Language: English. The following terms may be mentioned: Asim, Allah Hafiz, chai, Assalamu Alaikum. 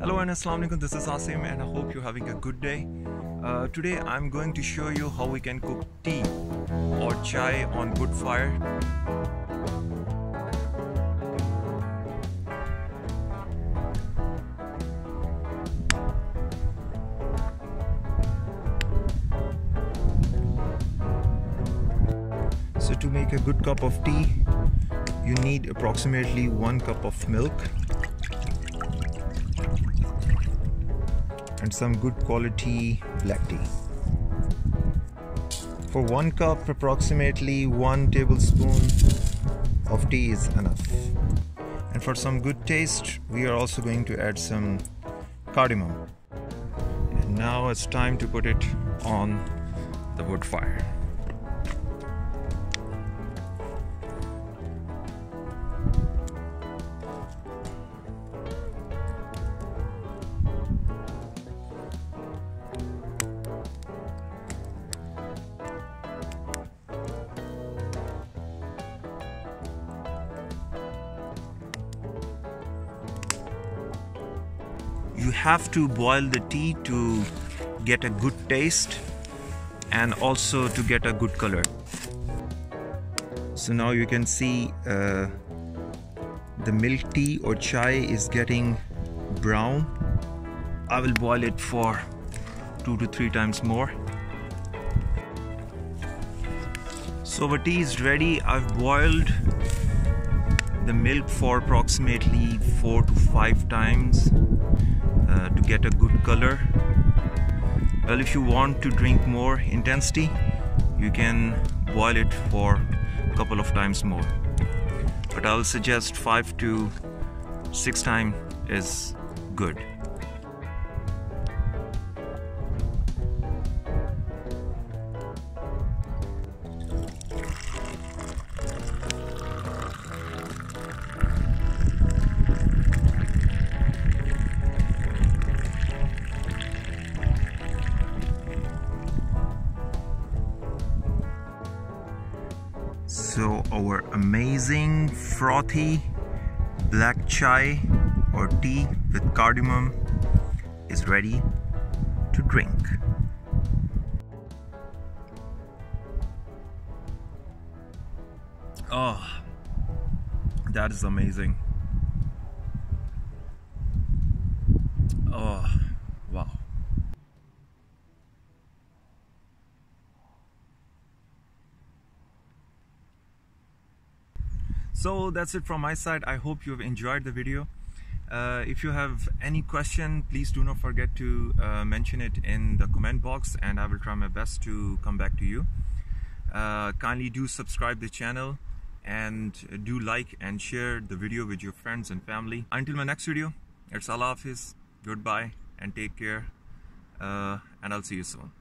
Hello and Assalamu Alaikum, this is Asim and I hope you're having a good day. Today I'm going to show you how we can cook tea or chai on wood fire. So to make a good cup of tea, you need approximately 1 cup of milk and some good quality black tea. For 1 cup, approximately 1 tablespoon of tea is enough. And for some good taste, we are also going to add some cardamom. And now it's time to put it on the wood fire. You have to boil the tea to get a good taste and also to get a good color. So now you can see the milk tea or chai is getting brown. I will boil it for 2 to 3 times more. So our tea is ready. I've boiled the milk for approximately 4 to 5 times. To get a good color. Well, if you want to drink more intensity, you can boil it for a couple of times more, but I'll suggest 5 to 6 times is good. So our amazing frothy black chai or tea with cardamom is ready to drink. Oh, that is amazing. Oh, wow. So that's it from my side. I hope you've enjoyed the video. If you have any question, please do not forget to mention it in the comment box and I will try my best to come back to you. Kindly do subscribe the channel and do like and share the video with your friends and family. Until my next video, it's Allah Hafiz, goodbye and take care, and I'll see you soon.